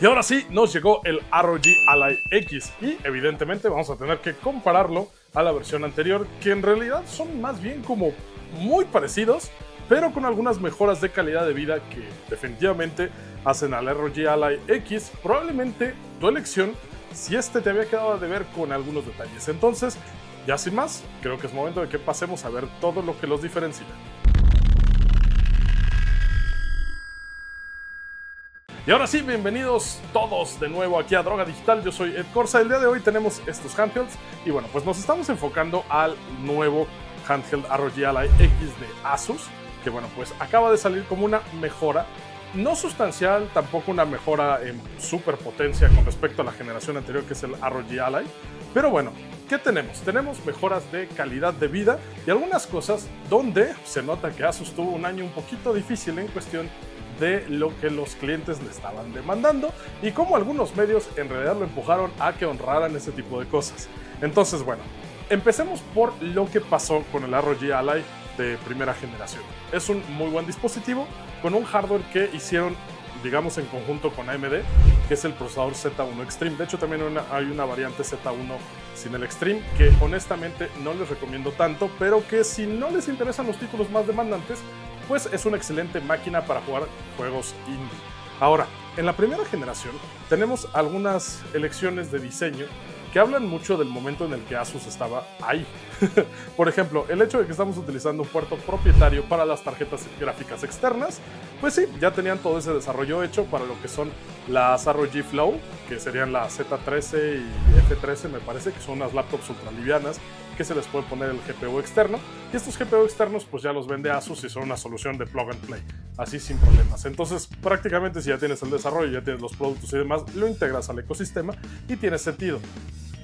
Y ahora sí, nos llegó el ROG Ally X y evidentemente vamos a tener que compararlo a la versión anterior, que en realidad son más bien como muy parecidos, pero con algunas mejoras de calidad de vida que definitivamente hacen al ROG Ally X probablemente tu elección si este te había quedado de ver con algunos detalles. Entonces, ya sin más, creo que es momento de que pasemos a ver todo lo que los diferencia. Y ahora sí, bienvenidos todos de nuevo aquí a Droga Digital. Yo soy Ed Corsa. El día de hoy tenemos estos handhelds y bueno, pues nos estamos enfocando al nuevo handheld ROG Ally X de ASUS, que bueno, pues acaba de salir como una mejora, no sustancial, tampoco una mejora en superpotencia con respecto a la generación anterior, que es el ROG Ally. Pero bueno, ¿qué tenemos? Tenemos mejoras de calidad de vida y algunas cosas donde se nota que ASUS tuvo un año un poquito difícil en cuestión de lo que los clientes le estaban demandando y cómo algunos medios en realidad lo empujaron a que honraran ese tipo de cosas. Entonces, bueno, empecemos por lo que pasó con el ROG Ally de primera generación. Es un muy buen dispositivo con un hardware que hicieron, digamos, en conjunto con AMD, que es el procesador Z1 Extreme. De hecho, también hay una variante Z1 sin el Extreme, que honestamente no les recomiendo tanto, pero que si no les interesan los títulos más demandantes, pues es una excelente máquina para jugar juegos indie. Ahora, en la primera generación tenemos algunas elecciones de diseño que hablan mucho del momento en el que ASUS estaba ahí. Por ejemplo, el hecho de que estamos utilizando un puerto propietario para las tarjetas gráficas externas, pues sí, ya tenían todo ese desarrollo hecho para lo que son las ROG Flow, que serían la Z13 y F13, me parece, que son unas laptops ultralivianas que se les puede poner el GPU externo, y estos GPU externos pues ya los vende ASUS y son una solución de plug and play, así sin problemas. Entonces prácticamente si ya tienes el desarrollo, ya tienes los productos y demás, lo integras al ecosistema y tiene sentido.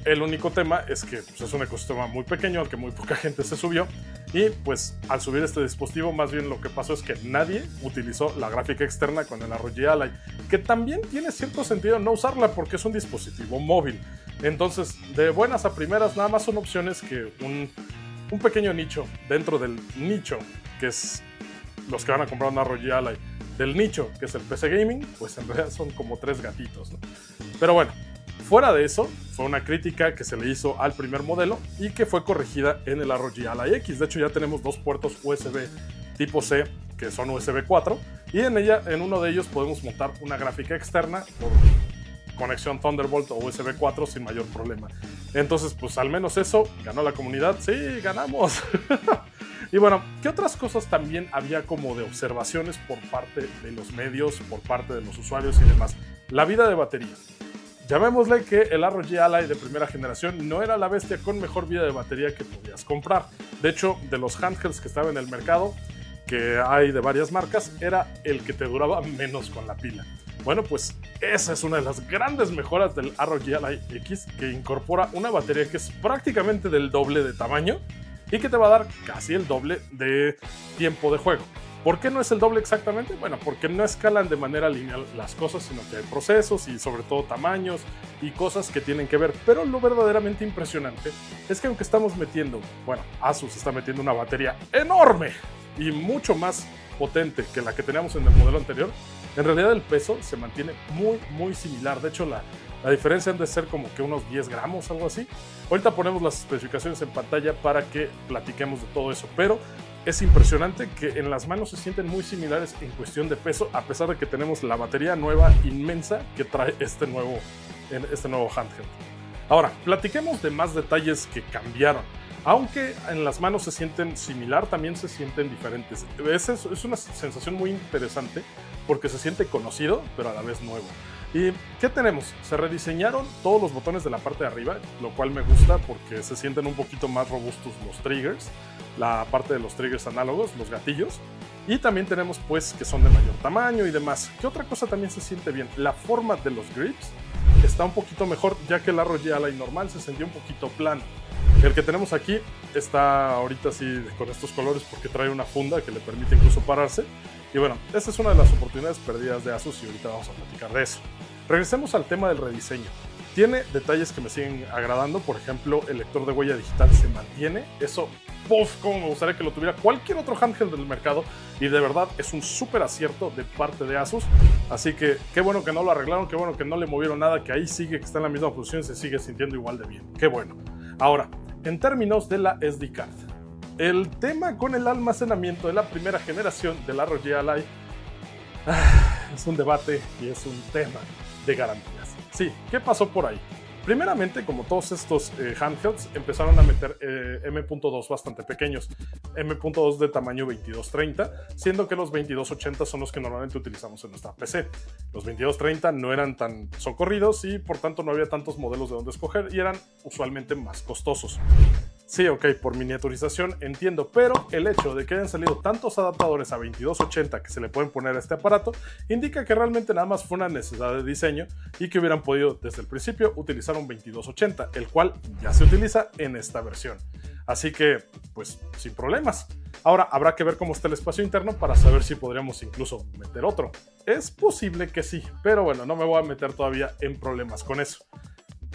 El único tema es que pues, es un ecosistema muy pequeño al que muy poca gente se subió y pues al subir este dispositivo más bien lo que pasó es que nadie utilizó la gráfica externa con el ROG Ally, que también tiene cierto sentido no usarla porque es un dispositivo móvil. Entonces, de buenas a primeras nada más son opciones que un pequeño nicho dentro del nicho, que es los que van a comprar una ROG Ally, del nicho que es el PC Gaming, pues en realidad son como tres gatitos, ¿no? Pero bueno, fuera de eso, fue una crítica que se le hizo al primer modelo y que fue corregida en el ROG Ally X. De hecho, ya tenemos dos puertos USB tipo C, que son USB 4, y en uno de ellos podemos montar una gráfica externa por conexión Thunderbolt o USB 4 sin mayor problema. Entonces, pues al menos eso, ganó la comunidad. ¡Sí, ganamos! Y bueno, ¿qué otras cosas también había como de observaciones por parte de los medios, por parte de los usuarios y demás? La vida de batería. Llamémosle que el ROG Ally de primera generación no era la bestia con mejor vida de batería que podías comprar. De hecho, de los handhelds que estaban en el mercado, que hay de varias marcas, era el que te duraba menos con la pila. Bueno, pues esa es una de las grandes mejoras del ROG Ally X, que incorpora una batería que es prácticamente del doble de tamaño y que te va a dar casi el doble de tiempo de juego. ¿Por qué no es el doble exactamente? Bueno, porque no escalan de manera lineal las cosas, sino que hay procesos y sobre todo tamaños y cosas que tienen que ver. Pero lo verdaderamente impresionante es que aunque estamos metiendo, bueno, ASUS está metiendo una batería enorme y mucho más potente que la que teníamos en el modelo anterior, en realidad el peso se mantiene muy, muy similar. De hecho, la diferencia han de ser como que unos 10 gramos, algo así. Ahorita ponemos las especificaciones en pantalla para que platiquemos de todo eso, pero es impresionante que en las manos se sienten muy similares en cuestión de peso, a pesar de que tenemos la batería nueva inmensa que trae este nuevo handheld. Ahora, platiquemos de más detalles que cambiaron. Aunque en las manos se sienten similar, también se sienten diferentes. Es una sensación muy interesante porque se siente conocido, pero a la vez nuevo. ¿Y qué tenemos? Se rediseñaron todos los botones de la parte de arriba, lo cual me gusta porque se sienten un poquito más robustos los triggers, la parte de los triggers análogos, los gatillos, y también tenemos pues que son de mayor tamaño y demás. ¿Qué otra cosa también se siente bien? La forma de los grips está un poquito mejor, ya que el ROG Ally normal se sentía un poquito plano. El que tenemos aquí está ahorita así con estos colores porque trae una funda que le permite incluso pararse. Y bueno, esta es una de las oportunidades perdidas de ASUS y ahorita vamos a platicar de eso. Regresemos al tema del rediseño. Tiene detalles que me siguen agradando, por ejemplo, el lector de huella digital se mantiene. Eso, ¡puff!, como me gustaría que lo tuviera cualquier otro handheld del mercado y de verdad es un súper acierto de parte de ASUS Así que qué bueno que no lo arreglaron, qué bueno que no le movieron nada, que ahí sigue, que está en la misma función, se sigue sintiendo igual de bien. Qué bueno. Ahora, en términos de la SD card, el tema con el almacenamiento de la primera generación de la ROG Ally es un debate y es un tema de garantías. Sí, ¿qué pasó por ahí? Primeramente, como todos estos handhelds, empezaron a meter M.2 bastante pequeños, M.2 de tamaño 2230, siendo que los 2280 son los que normalmente utilizamos en nuestra PC. Los 2230 no eran tan socorridos y por tanto no había tantos modelos de donde escoger y eran usualmente más costosos. Sí, ok, por miniaturización entiendo, pero el hecho de que hayan salido tantos adaptadores a 2280 que se le pueden poner a este aparato indica que realmente nada más fue una necesidad de diseño y que hubieran podido desde el principio utilizar un 2280, el cual ya se utiliza en esta versión. Así que, pues, sin problemas. Ahora, habrá que ver cómo está el espacio interno para saber si podríamos incluso meter otro. Es posible que sí, pero bueno, no me voy a meter todavía en problemas con eso.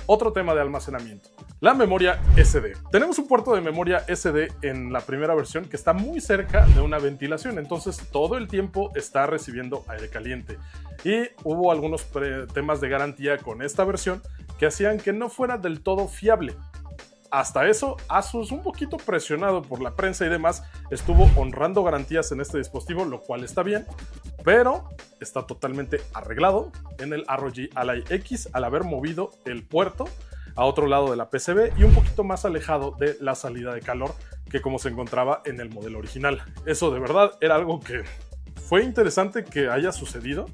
Otro tema de almacenamiento, la memoria SD. Tenemos un puerto de memoria SD en la primera versión que está muy cerca de una ventilación, entonces todo el tiempo está recibiendo aire caliente. Y hubo algunos temas de garantía con esta versión que hacían que no fuera del todo fiable. Hasta eso, ASUS, un poquito presionado por la prensa y demás, estuvo honrando garantías en este dispositivo, lo cual está bien, pero está totalmente arreglado en el ROG Ally X al haber movido el puerto a otro lado de la PCB y un poquito más alejado de la salida de calor que como se encontraba en el modelo original. Eso de verdad era algo que fue interesante que haya sucedido.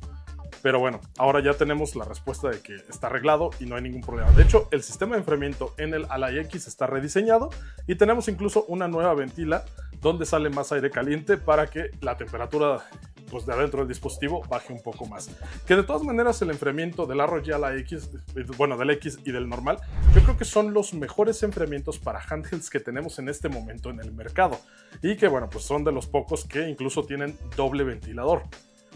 Pero bueno, ahora ya tenemos la respuesta de que está arreglado y no hay ningún problema. De hecho, el sistema de enfriamiento en el Ally X está rediseñado y tenemos incluso una nueva ventila donde sale más aire caliente para que la temperatura, pues, de adentro del dispositivo baje un poco más. Que de todas maneras el enfriamiento del ROG Ally X, bueno, del X y del normal, yo creo que son los mejores enfriamientos para handhelds que tenemos en este momento en el mercado. Y que bueno, pues son de los pocos que incluso tienen doble ventilador.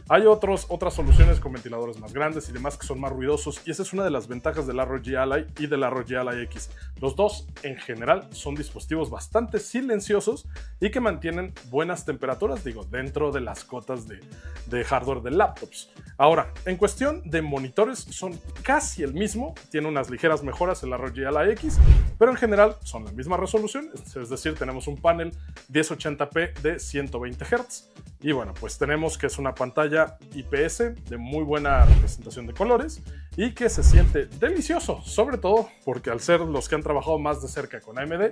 Hay otras soluciones con ventiladores más grandes y demás que son más ruidosos, y esa es una de las ventajas del ROG Ally y del ROG Ally X. Los dos, en general, son dispositivos bastante silenciosos y que mantienen buenas temperaturas, digo, dentro de las cotas de hardware de laptops. Ahora, en cuestión de monitores, son casi el mismo, tiene unas ligeras mejoras en la ROG Ally X, pero en general son la misma resolución, es decir, tenemos un panel 1080p de 120 Hz, y bueno, pues tenemos que es una pantalla IPS de muy buena representación de colores y que se siente delicioso, sobre todo porque al ser los que han trabajado más de cerca con AMD,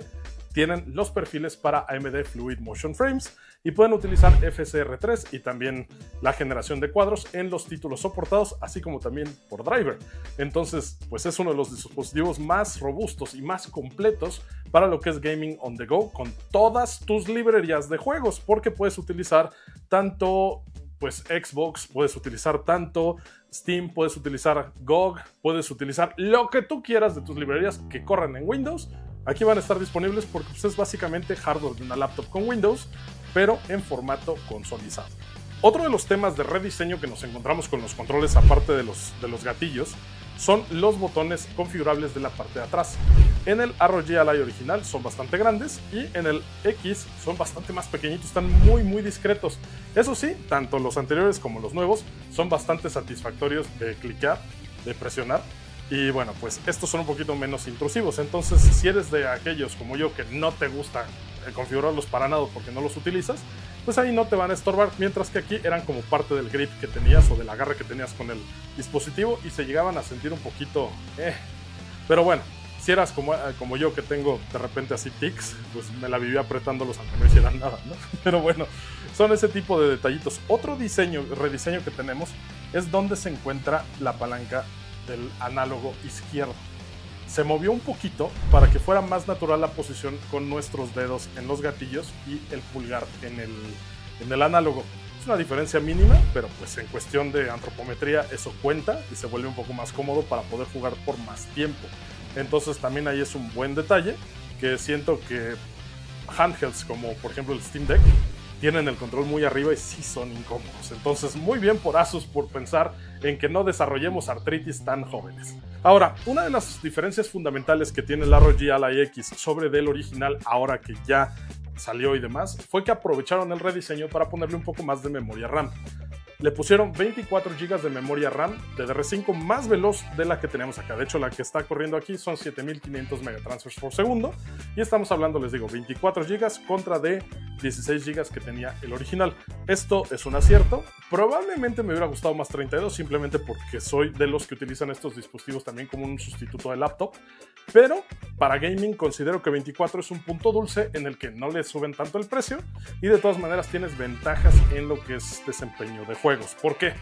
tienen los perfiles para AMD Fluid Motion Frames y pueden utilizar FSR 3 y también la generación de cuadros en los títulos soportados, así como también por driver. Entonces, pues es uno de los dispositivos más robustos y más completos para lo que es gaming on the go con todas tus librerías de juegos, porque puedes utilizar tanto, pues, Xbox, puedes utilizar tanto Steam, puedes utilizar GOG, puedes utilizar lo que tú quieras de tus librerías que corran en Windows. Aquí van a estar disponibles porque es básicamente hardware de una laptop con Windows, pero en formato consolizado. Otro de los temas de rediseño que nos encontramos con los controles, aparte de los gatillos, son los botones configurables de la parte de atrás. En el ROG Ally original son bastante grandes y en el X son bastante más pequeñitos, están muy discretos. Eso sí, tanto los anteriores como los nuevos son bastante satisfactorios de clicar, de presionar. Y bueno, pues estos son un poquito menos intrusivos. Entonces, si eres de aquellos como yo que no te gusta configurarlos para nada porque no los utilizas, pues ahí no te van a estorbar, mientras que aquí eran como parte del grip que tenías o del agarre que tenías con el dispositivo y se llegaban a sentir un poquito... Pero bueno, si eras como yo que tengo de repente así tics, pues me la vivía apretándolos aunque no hicieran nada, ¿no? Pero bueno, son ese tipo de detallitos. Otro rediseño que tenemos es donde se encuentra la palanca del análogo izquierdo. Se movió un poquito para que fuera más natural la posición con nuestros dedos en los gatillos y el pulgar en el análogo. Es una diferencia mínima, pero pues en cuestión de antropometría eso cuenta y se vuelve un poco más cómodo para poder jugar por más tiempo. Entonces también ahí es un buen detalle que siento que handhelds como por ejemplo el Steam Deck tienen el control muy arriba y sí son incómodos. Entonces, muy bien por ASUS por pensar en que no desarrollemos artritis tan jóvenes. Ahora, una de las diferencias fundamentales que tiene el ROG Ally X sobre del original, ahora que ya salió y demás, fue que aprovecharon el rediseño para ponerle un poco más de memoria RAM. Le pusieron 24 GB de memoria RAM DDR5 más veloz de la que tenemos acá. De hecho, la que está corriendo aquí son 7500 megatransfers por segundo. Y estamos hablando, les digo, 24 GB contra de 16 GB que tenía el original. Esto es un acierto. Probablemente me hubiera gustado más 32, simplemente porque soy de los que utilizan estos dispositivos también como un sustituto de laptop. Pero para gaming considero que 24 es un punto dulce en el que no le suben tanto el precio y de todas maneras tienes ventajas en lo que es desempeño de juegos. ¿Por qué?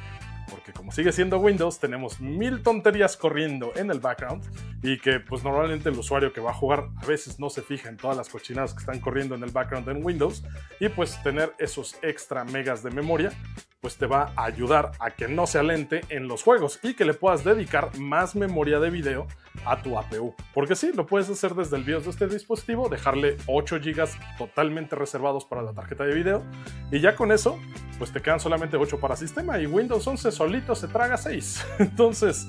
Porque como sigue siendo Windows, tenemos mil tonterías corriendo en el background y que pues normalmente el usuario que va a jugar a veces no se fija en todas las cochinadas que están corriendo en el background en Windows, y pues tener esos extra megas de memoria pues te va a ayudar a que no se alente en los juegos y que le puedas dedicar más memoria de video a tu APU. Porque sí, lo puedes hacer desde el BIOS de este dispositivo, dejarle 8 GB totalmente reservados para la tarjeta de video y ya con eso pues te quedan solamente 8 para sistema y Windows 11 solito se traga 6. Entonces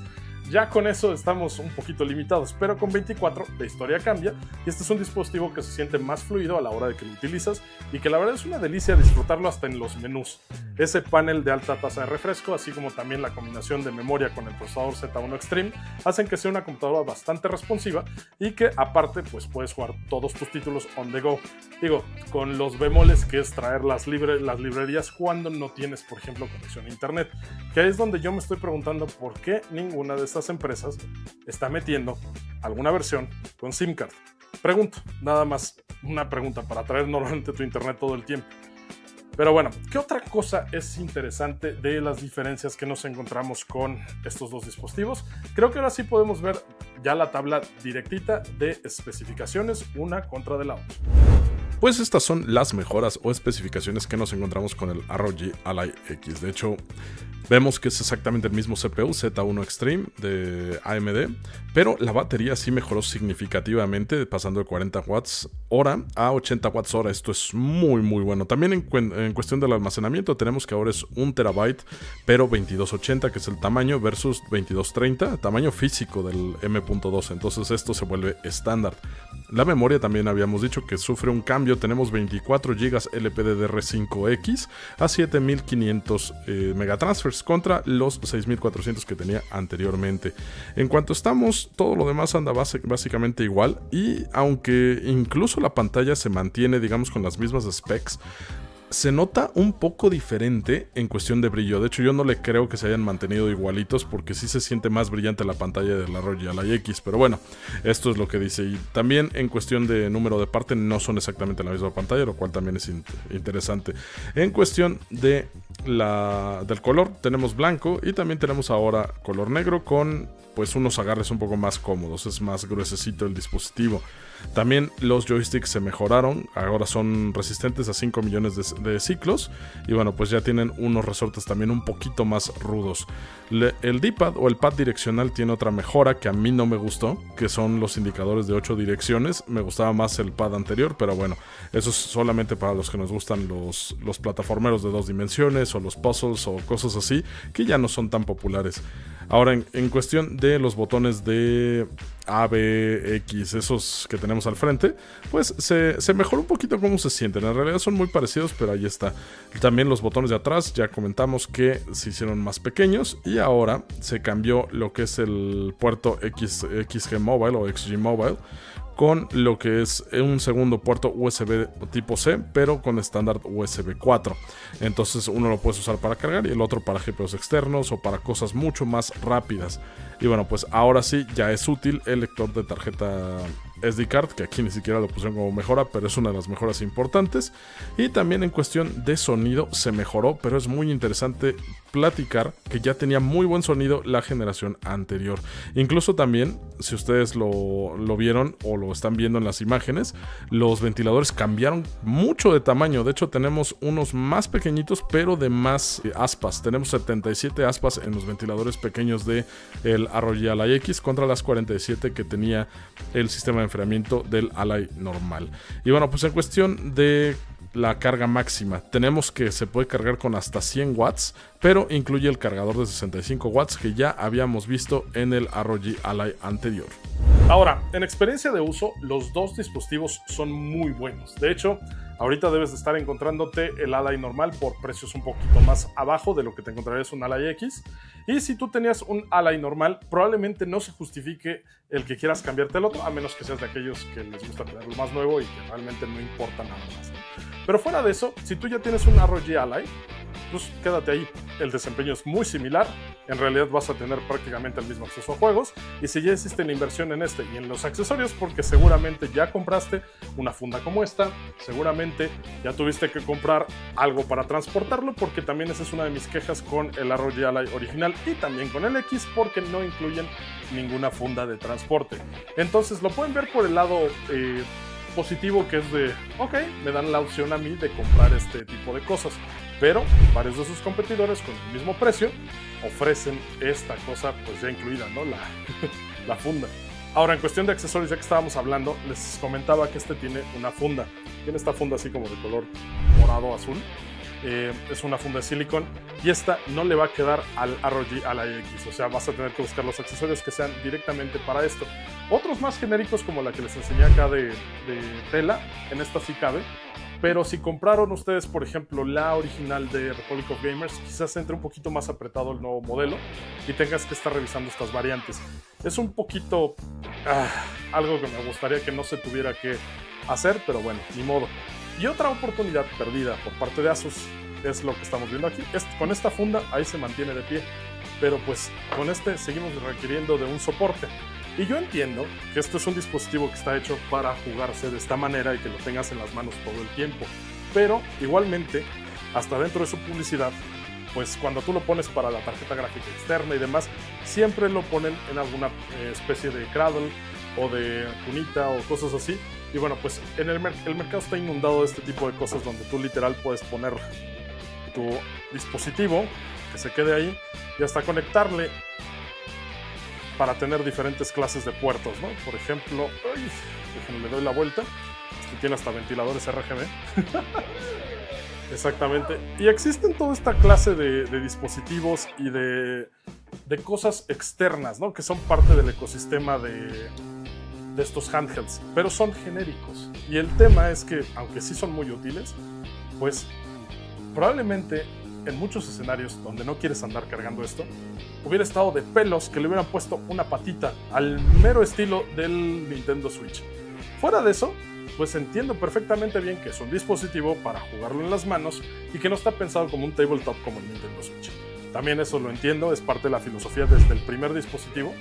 ya con eso estamos un poquito limitados, pero con 24 la historia cambia y este es un dispositivo que se siente más fluido a la hora de que lo utilizas y que la verdad es una delicia disfrutarlo hasta en los menús. Ese panel de alta tasa de refresco, así como también la combinación de memoria con el procesador Z1 Extreme, hacen que sea una computadora bastante responsiva y que aparte pues puedes jugar todos tus títulos on the go. Digo, con los bemoles que es traer las librerías cuando no tienes, por ejemplo, conexión a internet, que es donde yo me estoy preguntando por qué ninguna de estas empresas está metiendo alguna versión con SIM card. Pregunto, nada más una pregunta para traer normalmente tu internet todo el tiempo. Pero bueno, ¿qué otra cosa es interesante de las diferencias que nos encontramos con estos dos dispositivos? Creo que ahora sí podemos ver ya la tabla directita de especificaciones una contra de la otra. Pues estas son las mejoras o especificaciones que nos encontramos con el ROG Ally X. De hecho, vemos que es exactamente el mismo CPU, Z1 Extreme de AMD, pero la batería sí mejoró significativamente, pasando de 40 watts hora a 80 watts hora. Esto es muy muy bueno. También en cuestión del almacenamiento tenemos que ahora es 1 terabyte, pero 2280, que es el tamaño, versus 2230, tamaño físico del M.2. Entonces esto se vuelve estándar. La memoria también habíamos dicho que sufre un cambio. Tenemos 24 GB LPDDR5X a 7500 megatransfers contra los 6400 que tenía anteriormente. En cuanto estamos, todo lo demás anda básicamente igual, y aunque incluso la pantalla se mantiene, digamos, con las mismas specs, se nota un poco diferente en cuestión de brillo. De hecho, yo no le creo que se hayan mantenido igualitos, porque sí se siente más brillante la pantalla de la ROG Ally X. Pero bueno, esto es lo que dice. Y también en cuestión de número de parte no son exactamente la misma pantalla, lo cual también es interesante. En cuestión de del color, tenemos blanco y también tenemos ahora color negro con pues unos agarres un poco más cómodos. Es más gruesecito el dispositivo. También los joysticks se mejoraron, ahora son resistentes a 5 millones de ciclos y bueno, pues ya tienen unos resortes también un poquito más rudos. El D-pad o el pad direccional tiene otra mejora que a mí no me gustó, que son los indicadores de 8 direcciones. Me gustaba más el pad anterior, pero bueno, eso es solamente para los que nos gustan los plataformeros de 2 dimensiones o los puzzles o cosas así, que ya no son tan populares. Ahora, en cuestión de los botones de ABX, esos que tenemos al frente, pues se mejoró un poquito cómo se sienten. En realidad son muy parecidos, pero ahí está. También los botones de atrás, ya comentamos que se hicieron más pequeños y ahora se cambió lo que es el puerto XG Mobile o XG Mobile con lo que es un segundo puerto USB tipo C, pero con estándar USB 4. Entonces uno lo puedes usar para cargar y el otro para GPUs externos o para cosas mucho más rápidas. Y bueno, pues ahora sí ya es útil el lector de tarjeta SD card, que aquí ni siquiera lo pusieron como mejora, pero es una de las mejoras importantes. Y también en cuestión de sonido se mejoró, pero es muy interesante platicar que ya tenía muy buen sonido la generación anterior. Incluso también, si ustedes lo vieron o lo están viendo en las imágenes, los ventiladores cambiaron mucho de tamaño. De hecho, tenemos unos más pequeñitos, pero de más aspas. Tenemos 77 aspas en los ventiladores pequeños de el ROG Ally X contra las 47 que tenía el sistema de enfriamiento del Ally normal. Y bueno, pues en cuestión de la carga máxima, tenemos que se puede cargar con hasta 100 watts, pero incluye el cargador de 65 watts que ya habíamos visto en el ROG Ally anterior. Ahora, en experiencia de uso, los dos dispositivos son muy buenos. De hecho, Ahorita debes de estar encontrándote el Ally normal por precios un poquito más abajo de lo que te encontrarías un Ally X. Y si tú tenías un Ally normal, probablemente no se justifique el que quieras cambiarte el otro, a menos que seas de aquellos que les gusta tener lo más nuevo y que realmente no importa nada más. Pero fuera de eso, si tú ya tienes un ROG Ally, pues quédate ahí. El desempeño es muy similar, en realidad vas a tener prácticamente el mismo acceso a juegos, y si ya hiciste la inversión en este y en los accesorios, porque seguramente ya compraste una funda como esta, seguramente ya tuviste que comprar algo para transportarlo, porque también esa es una de mis quejas con el ROG Ally original y también con el X, porque no incluyen ninguna funda de transporte. Entonces lo pueden ver por el lado positivo, que es de, ok, me dan la opción a mí de comprar este tipo de cosas, pero varios de sus competidores con el mismo precio ofrecen esta cosa pues ya incluida, ¿no? La funda. Ahora, en cuestión de accesorios, ya que estábamos hablando, les comentaba que este tiene una funda. Tiene esta funda así como de color morado azul. Es una funda de silicón y esta no le va a quedar al ROG Ally X, o sea, vas a tener que buscar los accesorios que sean directamente para esto. Otros más genéricos, como la que les enseñé acá de tela, en esta sí cabe. Pero si compraron ustedes, por ejemplo, la original de Republic of Gamers, quizás entre un poquito más apretado el nuevo modelo y tengas que estar revisando estas variantes. Es un poquito algo que me gustaría que no se tuviera que hacer, pero bueno, ni modo. Y otra oportunidad perdida por parte de ASUS es lo que estamos viendo aquí. Con esta funda ahí se mantiene de pie, pero pues con este seguimos requiriendo de un soporte. Y yo entiendo que esto es un dispositivo que está hecho para jugarse de esta manera y que lo tengas en las manos todo el tiempo, pero igualmente, hasta dentro de su publicidad, pues cuando tú lo pones para la tarjeta gráfica externa y demás, siempre lo ponen en alguna especie de cradle o de cunita o cosas así. Y bueno, pues en el mercado está inundado de este tipo de cosas, donde tú literal puedes poner tu dispositivo, que se quede ahí, y hasta conectarle para tener diferentes clases de puertos, ¿no? Por ejemplo, le doy la vuelta, este tiene hasta ventiladores RGB. Exactamente. Y existen toda esta clase de dispositivos y de cosas externas, ¿no? Que son parte del ecosistema de estos handhelds, pero son genéricos. Y el tema es que, aunque sí son muy útiles, pues probablemente en muchos escenarios donde no quieres andar cargando esto, hubiera estado de pelos que le hubieran puesto una patita al mero estilo del Nintendo Switch. Fuera de eso, pues entiendo perfectamente bien que es un dispositivo para jugarlo en las manos y que no está pensado como un tabletop como el Nintendo Switch. También eso lo entiendo, es parte de la filosofía desde el primer dispositivo,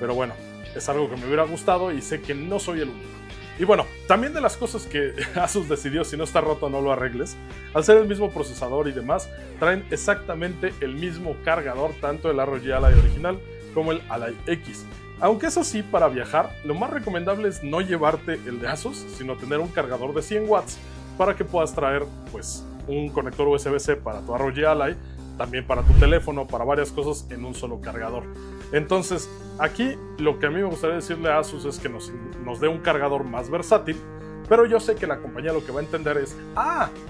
pero bueno, es algo que me hubiera gustado y sé que no soy el único. Y bueno, también de las cosas que ASUS decidió, si no está roto no lo arregles, al ser el mismo procesador y demás, traen exactamente el mismo cargador, tanto el ROG Ally original como el Ally X. Aunque eso sí, para viajar, lo más recomendable es no llevarte el de ASUS, sino tener un cargador de 100 watts para que puedas traer pues un conector USB-C para tu ROG Ally, también para tu teléfono, para varias cosas en un solo cargador. Entonces, aquí lo que a mí me gustaría decirle a ASUS es que nos dé un cargador más versátil, pero yo sé que la compañía lo que va a entender es,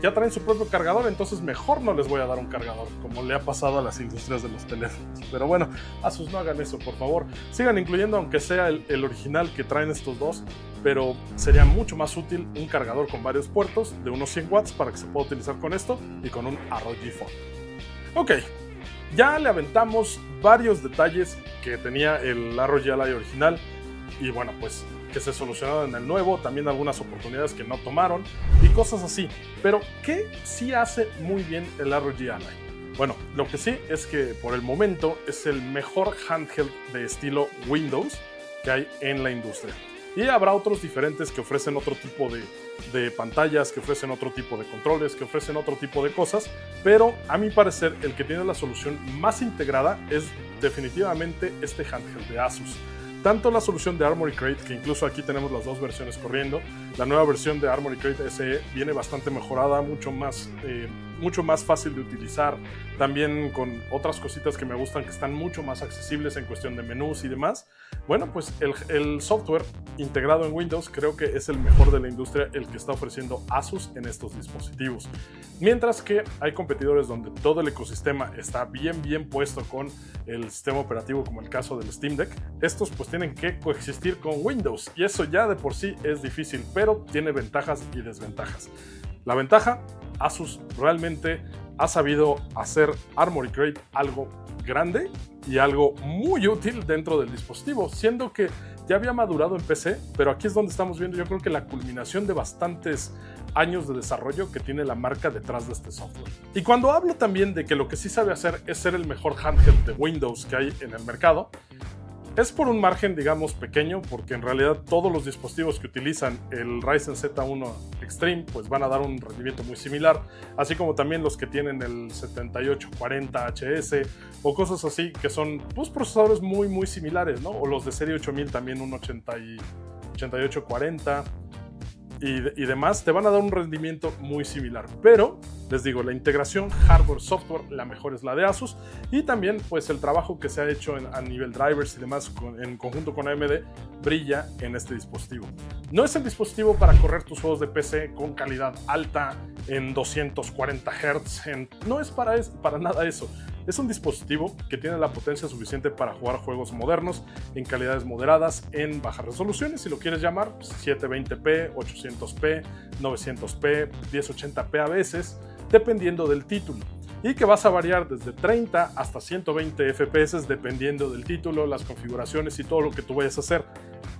ya traen su propio cargador, entonces mejor no les voy a dar un cargador, como le ha pasado a las industrias de los teléfonos. Pero bueno, ASUS, no hagan eso, por favor. Sigan incluyendo, aunque sea el original que traen estos dos, pero sería mucho más útil un cargador con varios puertos de unos 100 watts para que se pueda utilizar con esto y con un ROG Flow. Ok, ya le aventamos varios detalles que tenía el ROG Ally original y bueno, pues que se solucionaron en el nuevo, también algunas oportunidades que no tomaron y cosas así. Pero, ¿qué sí hace muy bien el ROG Ally? Bueno, lo que sí es que por el momento es el mejor handheld de estilo Windows que hay en la industria. Y habrá otros diferentes que ofrecen otro tipo de pantallas, que ofrecen otro tipo de controles, que ofrecen otro tipo de cosas, pero a mi parecer el que tiene la solución más integrada es definitivamente este handheld de ASUS. Tanto la solución de Armoury Crate, que incluso aquí tenemos las dos versiones corriendo, la nueva versión de Armoury Crate SE viene bastante mejorada, mucho más fácil de utilizar, también con otras cositas que me gustan que están mucho más accesibles en cuestión de menús y demás. Bueno, pues el software integrado en Windows creo que es el mejor de la industria, el que está ofreciendo ASUS en estos dispositivos. Mientras que hay competidores donde todo el ecosistema está bien puesto con el sistema operativo, como el caso del Steam Deck, estos pues tienen que coexistir con Windows y eso ya de por sí es difícil, pero tiene ventajas y desventajas. La ventaja, ASUS realmente ha sabido hacer Armoury Crate algo grande y algo muy útil dentro del dispositivo, siendo que ya había madurado en PC, pero aquí es donde estamos viendo, yo creo que la culminación de bastantes años de desarrollo que tiene la marca detrás de este software. Y cuando hablo también de que lo que sí sabe hacer es ser el mejor handheld de Windows que hay en el mercado, es por un margen, digamos, pequeño, porque en realidad todos los dispositivos que utilizan el Ryzen Z1 Extreme pues van a dar un rendimiento muy similar, así como también los que tienen el 7840 HS o cosas así, que son pues procesadores muy muy similares, ¿no? O los de serie 8000 también, un 8840 y demás, te van a dar un rendimiento muy similar, pero les digo, la integración hardware-software, la mejor es la de ASUS, y también pues el trabajo que se ha hecho a nivel drivers y demás en conjunto con AMD brilla en este dispositivo. No es el dispositivo para correr tus juegos de PC con calidad alta en 240 Hz, no es para nada eso. Es un dispositivo que tiene la potencia suficiente para jugar juegos modernos en calidades moderadas, en bajas resoluciones, si lo quieres llamar, 720p, 800p, 900p, 1080p a veces, dependiendo del título, y que vas a variar desde 30 hasta 120 FPS dependiendo del título, las configuraciones y todo lo que tú vayas a hacer.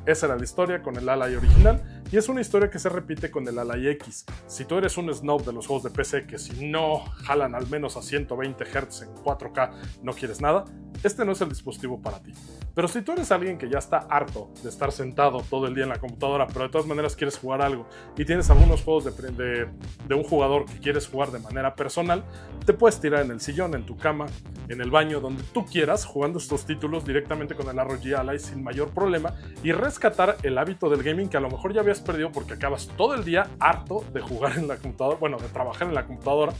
Esa era la historia con el Ally original, y es una historia que se repite con el Ally X. Si tú eres un snob de los juegos de PC que si no jalan al menos a 120 Hz en 4K no quieres nada, este no es el dispositivo para ti. Pero si tú eres alguien que ya está harto de estar sentado todo el día en la computadora, pero de todas maneras quieres jugar algo y tienes algunos juegos de un jugador que quieres jugar de manera personal, te puedes tirar en el sillón, en tu cama, en el baño, donde tú quieras, jugando estos títulos directamente con el ROG Ally sin mayor problema y rescatar el hábito del gaming que a lo mejor ya habías perdido porque acabas todo el día harto de jugar en la computadora, bueno, de trabajar en la computadora,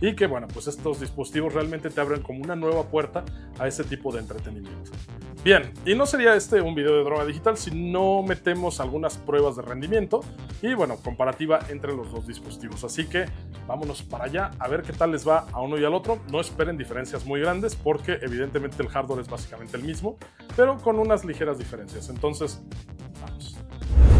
y que bueno, pues estos dispositivos realmente te abren como una nueva puerta a ese tipo de entretenimiento. Bien, y no sería este un video de Droga Digital si no metemos algunas pruebas de rendimiento y bueno, comparativa entre los dos dispositivos, así que vámonos para allá a ver qué tal les va a uno y al otro. No esperen diferencias muy grandes porque evidentemente el hardware es básicamente el mismo, pero con unas ligeras diferencias, entonces vamos.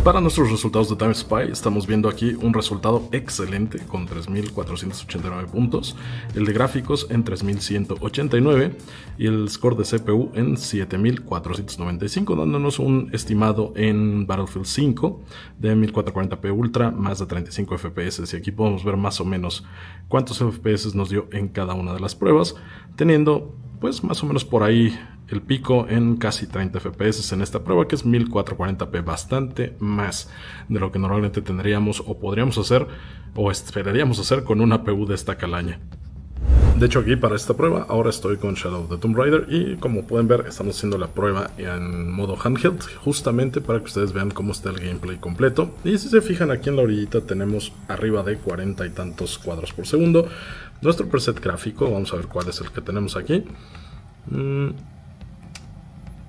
Para nuestros resultados de Time Spy estamos viendo aquí un resultado excelente con 3.489 puntos, el de gráficos en 3.189 y el score de CPU en 7.495, dándonos un estimado en Battlefield 5 de 1440p Ultra, más de 35 FPS, y aquí podemos ver más o menos cuántos FPS nos dio en cada una de las pruebas, teniendo pues más o menos por ahí el pico en casi 30 FPS en esta prueba, que es 1440p, bastante más de lo que normalmente tendríamos o podríamos hacer o esperaríamos hacer con una PU de esta calaña. De hecho, aquí para esta prueba ahora estoy con Shadow of the Tomb Raider y como pueden ver estamos haciendo la prueba en modo handheld, justamente para que ustedes vean cómo está el gameplay completo. Y si se fijan aquí en la orillita tenemos arriba de 40 y tantos cuadros por segundo. Nuestro preset gráfico, vamos a ver cuál es el que tenemos aquí.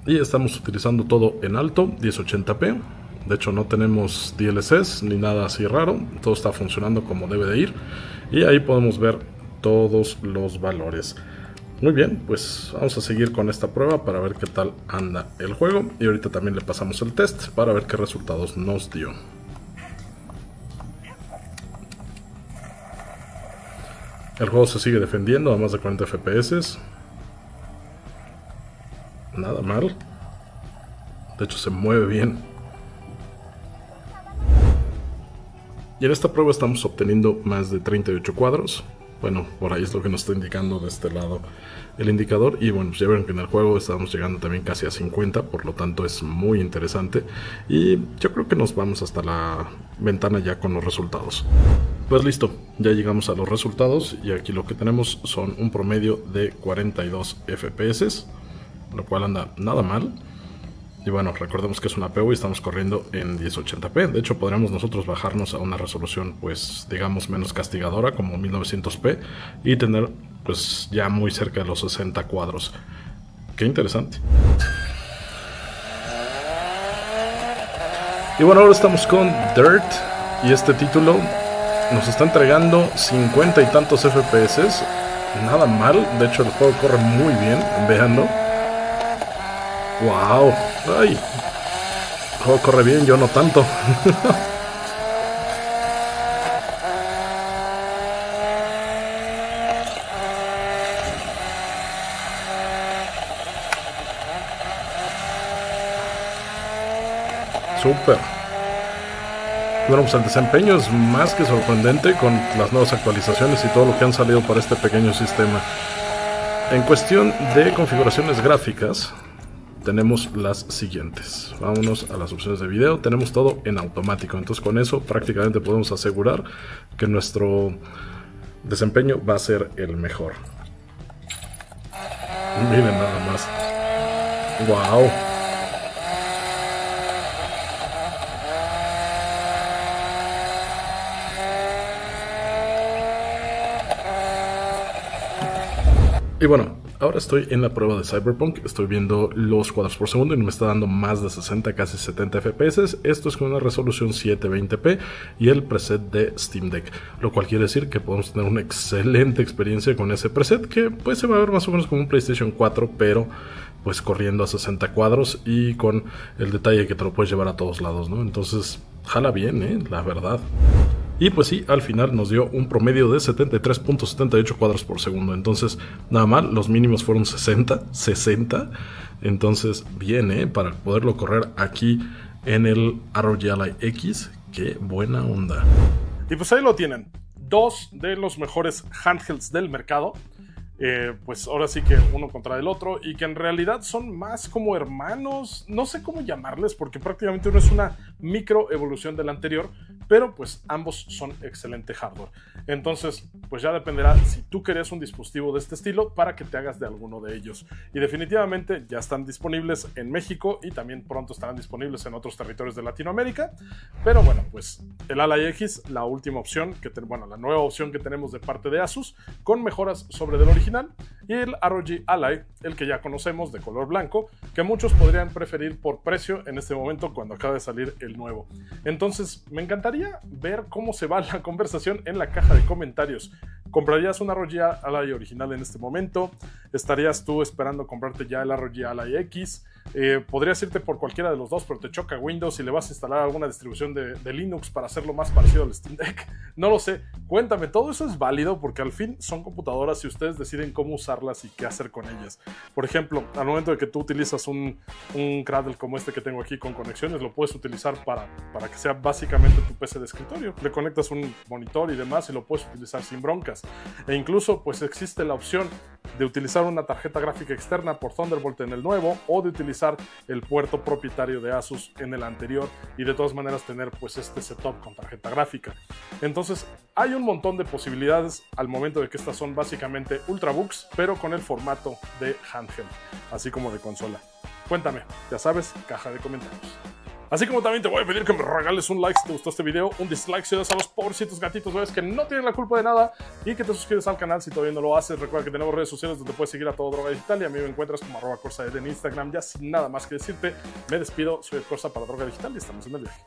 Y estamos utilizando todo en alto, 1080p. De hecho no tenemos DLCs ni nada así raro, todo está funcionando como debe de ir. Y ahí podemos ver todos los valores. Muy bien, pues vamos a seguir con esta prueba para ver qué tal anda el juego. Y ahorita también le pasamos el test para ver qué resultados nos dio. El juego se sigue defendiendo a más de 40 FPS. Nada mal. De hecho se mueve bien. Y en esta prueba estamos obteniendo más de 38 cuadros. Bueno, por ahí es lo que nos está indicando de este lado el indicador. Y bueno, ya ven que en el juego estamos llegando también casi a 50, por lo tanto es muy interesante. Y yo creo que nos vamos hasta la ventana ya con los resultados. Pues listo, ya llegamos a los resultados y aquí lo que tenemos son un promedio de 42 FPS, lo cual anda nada mal. Y bueno, recordemos que es una PU y estamos corriendo en 1080p. De hecho, podríamos nosotros bajarnos a una resolución, pues, digamos, menos castigadora, como 1900p, y tener, pues, ya muy cerca de los 60 cuadros. ¡Qué interesante! Y bueno, ahora estamos con Dirt, y este título nos está entregando 50 y tantos FPS. Nada mal, de hecho el juego corre muy bien, véanlo. ¡Wow! ¡Ay! El juego corre bien, yo no tanto. Súper. Bueno, pues el desempeño es más que sorprendente con las nuevas actualizaciones y todo lo que han salido para este pequeño sistema. En cuestión de configuraciones gráficas, tenemos las siguientes. Vámonos a las opciones de video. Tenemos todo en automático. Entonces con eso prácticamente podemos asegurar que nuestro desempeño va a ser el mejor. Miren nada más. ¡Wow! Y bueno, ahora estoy en la prueba de Cyberpunk, estoy viendo los cuadros por segundo y me está dando más de 60, casi 70 FPS. Esto es con una resolución 720p y el preset de Steam Deck, lo cual quiere decir que podemos tener una excelente experiencia con ese preset, que pues se va a ver más o menos como un PlayStation 4, pero pues corriendo a 60 cuadros y con el detalle que te lo puedes llevar a todos lados, ¿no? Entonces, jala bien, la verdad. Y pues sí, al final nos dio un promedio de 73.78 cuadros por segundo. Entonces, nada mal, los mínimos fueron 60. Entonces, bien, para poderlo correr aquí en el ROG Ally X. ¡Qué buena onda! Y pues ahí lo tienen. Dos de los mejores handhelds del mercado. Pues ahora sí que uno contra el otro. Y que en realidad son más como hermanos. No sé cómo llamarles, porque prácticamente uno es una micro evolución del anterior. Pero pues ambos son excelente hardware. Entonces pues ya dependerá si tú querés un dispositivo de este estilo para que te hagas de alguno de ellos. Y definitivamente ya están disponibles en México y también pronto estarán disponibles en otros territorios de Latinoamérica. Pero bueno, pues el Ally X, la última opción, la nueva opción que tenemos de parte de ASUS, con mejoras sobre del original. Y el ROG Ally, el que ya conocemos de color blanco, que muchos podrían preferir por precio en este momento cuando acaba de salir el nuevo. Entonces me encantaría ver cómo se va la conversación en la caja de comentarios. ¿Comprarías un ROG Ally original en este momento? ¿Estarías tú esperando comprarte ya el ROG Ally X? Podrías irte por cualquiera de los dos, pero te choca Windows y le vas a instalar alguna distribución de Linux para hacerlo más parecido al Steam Deck. No lo sé, cuéntame, todo eso es válido porque al fin son computadoras y ustedes deciden cómo usarlas y qué hacer con ellas. Por ejemplo, al momento de que tú utilizas un Cradle como este que tengo aquí con conexiones, lo puedes utilizar para que sea básicamente tu PC de escritorio. Le conectas un monitor y demás y lo puedes utilizar sin broncas. E incluso pues existe la opción de utilizar una tarjeta gráfica externa por Thunderbolt en el nuevo, o de utilizar el puerto propietario de ASUS en el anterior, y de todas maneras tener pues este setup con tarjeta gráfica. Entonces hay un montón de posibilidades al momento de que estas son básicamente ultrabooks, pero con el formato de handheld, así como de consola. Cuéntame, ya sabes, caja de comentarios. Así como también te voy a pedir que me regales un like si te gustó este video, un dislike si das a los pobrecitos gatitos, ves que no tienen la culpa de nada, y que te suscribes al canal si todavía no lo haces. Recuerda que tenemos redes sociales donde puedes seguir a todo Droga Digital, y a mí me encuentras como @corsaed en Instagram. Ya sin nada más que decirte, me despido, soy Ed Corsa para Droga Digital y estamos en el viaje.